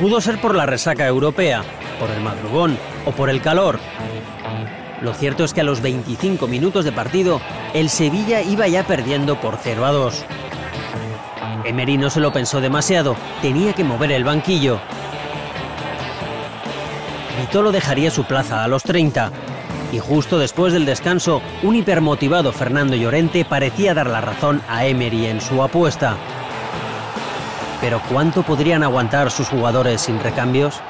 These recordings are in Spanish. Pudo ser por la resaca europea, por el madrugón o por el calor. Lo cierto es que a los 25 minutos de partido, el Sevilla iba ya perdiendo por 0-2. Emery no se lo pensó demasiado, tenía que mover el banquillo. Vitolo dejaría su plaza a los 30. Y justo después del descanso, un hipermotivado Fernando Llorente parecía dar la razón a Emery en su apuesta. Pero ¿cuánto podrían aguantar sus jugadores sin recambios?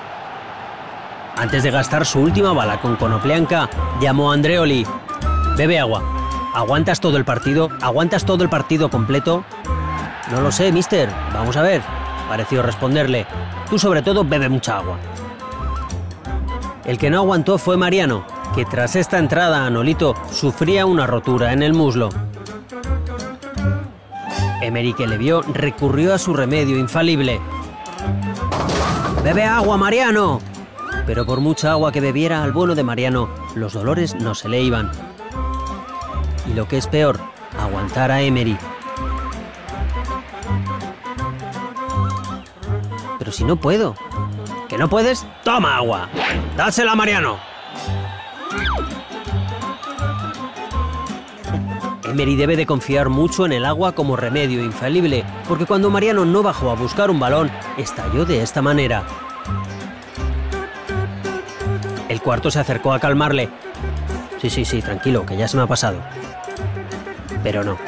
Antes de gastar su última bala con Konoplianka, llamó a Andreoli. Bebe agua. ¿Aguantas todo el partido? ¿Aguantas todo el partido completo? No lo sé, mister. Vamos a ver, pareció responderle. Tú sobre todo bebe mucha agua. El que no aguantó fue Mariano, que tras esta entrada a Nolito sufría una rotura en el muslo. Emery, que le vio, recurrió a su remedio infalible. ¡Bebe agua, Mariano! Pero por mucha agua que bebiera al bueno de Mariano, los dolores no se le iban. Y lo que es peor, aguantar a Emery. Pero si no puedo. ¿Que no puedes? ¡Toma agua! ¡Dásela a Mariano! Emery debe de confiar mucho en el agua como remedio infalible, porque cuando Mariano no bajó a buscar un balón, estalló de esta manera. El cuarto se acercó a calmarle. Sí, tranquilo, que ya se me ha pasado. Pero no.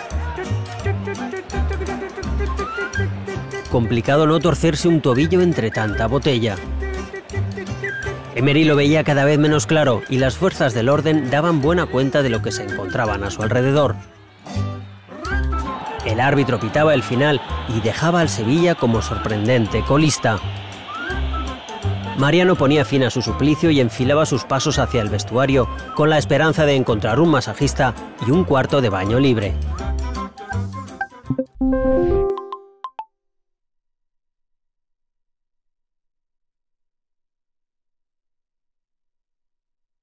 Complicado no torcerse un tobillo entre tanta botella. Emery lo veía cada vez menos claro y las fuerzas del orden daban buena cuenta de lo que se encontraban a su alrededor. El árbitro pitaba el final y dejaba al Sevilla como sorprendente colista. Mariano ponía fin a su suplicio y enfilaba sus pasos hacia el vestuario con la esperanza de encontrar un masajista y un cuarto de baño libre.